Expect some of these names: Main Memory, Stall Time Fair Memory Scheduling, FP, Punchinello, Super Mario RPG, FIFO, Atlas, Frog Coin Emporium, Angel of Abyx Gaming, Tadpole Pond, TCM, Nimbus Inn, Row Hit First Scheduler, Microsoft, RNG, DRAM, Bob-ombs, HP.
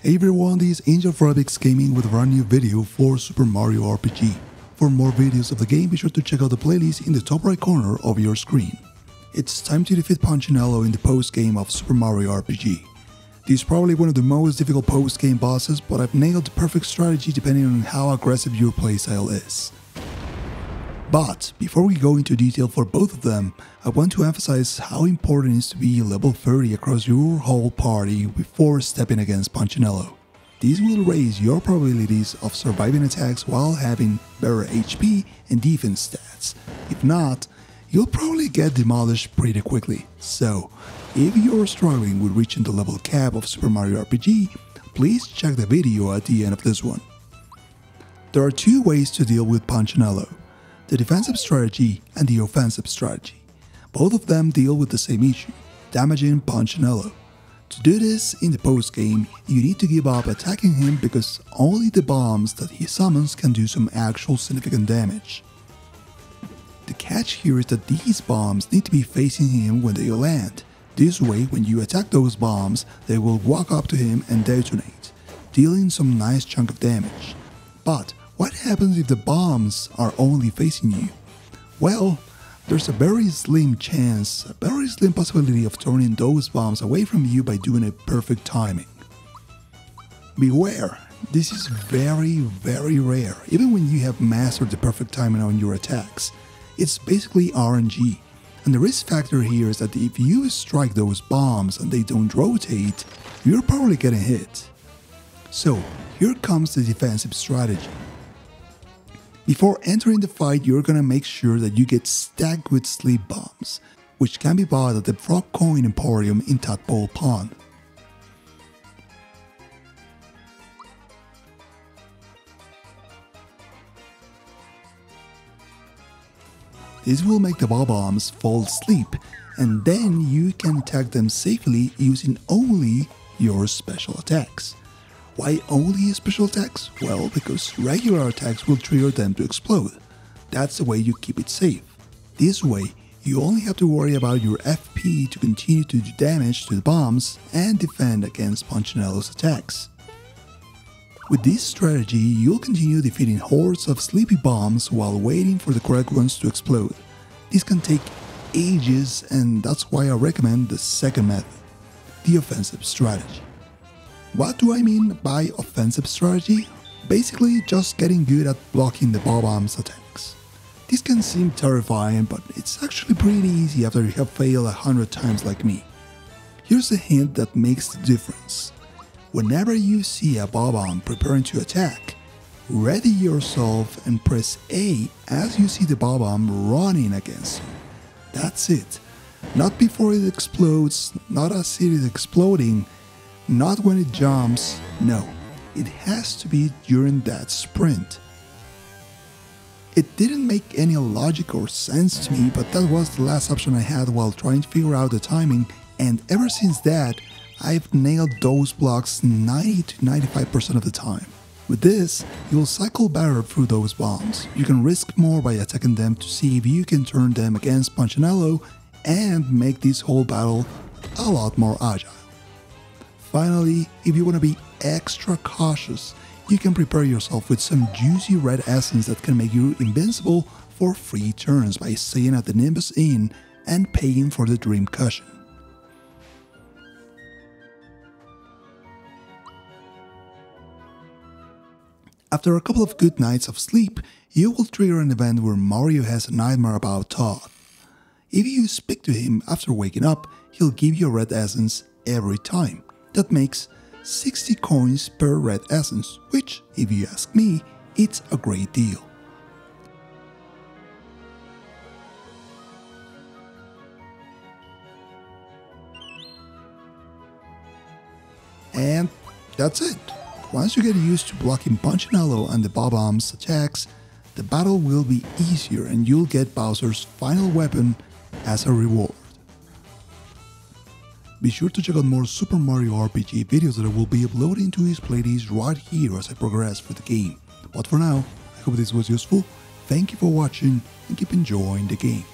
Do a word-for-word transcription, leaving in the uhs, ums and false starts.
Hey everyone, this is Angel of Abyx Gaming with a brand new video for Super Mario R P G. For more videos of the game, be sure to check out the playlist in the top right corner of your screen. It's time to defeat Punchinello in the post-game of Super Mario R P G. This is probably one of the most difficult post-game bosses, but I've nailed the perfect strategy depending on how aggressive your playstyle is. But before we go into detail for both of them, I want to emphasize how important it is to be level thirty across your whole party before stepping against Punchinello. This will raise your probabilities of surviving attacks while having better H P and defense stats. If not, you'll probably get demolished pretty quickly. So, if you're struggling with reaching the level cap of Super Mario R P G, please check the video at the end of this one. There are two ways to deal with Punchinello: the defensive strategy and the offensive strategy. Both of them deal with the same issue, damaging Punchinello. To do this in the post-game, you need to give up attacking him because only the bombs that he summons can do some actual significant damage. The catch here is that these bombs need to be facing him when they land. This way, when you attack those bombs, they will walk up to him and detonate, dealing some nice chunk of damage. But what happens if the bombs are only facing you? Well, there's a very slim chance, a very slim possibility of turning those bombs away from you by doing a perfect timing. Beware, this is very, very rare, even when you have mastered the perfect timing on your attacks. It's basically R N G, and the risk factor here is that if you strike those bombs and they don't rotate, you're probably getting hit. So, here comes the defensive strategy. Before entering the fight, you're gonna make sure that you get stacked with sleep bombs, which can be bought at the Frog Coin Emporium in Tadpole Pond. This will make the Bob-ombs fall asleep, and then you can attack them safely using only your special attacks. Why only special attacks? Well, because regular attacks will trigger them to explode. That's the way you keep it safe. This way, you only have to worry about your F P to continue to do damage to the bombs and defend against Punchinello's attacks. With this strategy, you'll continue defeating hordes of sleepy bombs while waiting for the correct ones to explode. This can take ages, and that's why I recommend the second method, the offensive strategy. What do I mean by offensive strategy? Basically, just getting good at blocking the Bob-ombs attacks. This can seem terrifying, but it's actually pretty easy after you have failed a hundred times like me. Here's a hint that makes the difference. Whenever you see a Bob-omb preparing to attack, ready yourself and press A as you see the Bob-omb running against you. That's it. Not before it explodes, not as it is exploding, not when it jumps, no, it has to be during that sprint. It didn't make any logic or sense to me, but that was the last option I had while trying to figure out the timing, and ever since that, I've nailed those blocks ninety to ninety-five percent of the time. With this, you'll cycle better through those bombs. You can risk more by attacking them to see if you can turn them against Punchinello and make this whole battle a lot more agile. Finally, if you want to be extra cautious, you can prepare yourself with some juicy red essence that can make you invincible for three turns by staying at the Nimbus Inn and paying for the dream cushion. After a couple of good nights of sleep, you will trigger an event where Mario has a nightmare about Todd. If you speak to him after waking up, he'll give you a red essence every time. That makes sixty coins per red essence, which, if you ask me, it's a great deal. And that's it. Once you get used to blocking Punchinello and the Bob-ombs attacks, the battle will be easier and you'll get Bowser's final weapon as a reward. Be sure to check out more Super Mario R P G videos that I will be uploading to his playlist right here as I progress through the game. But for now, I hope this was useful, thank you for watching and keep enjoying the game.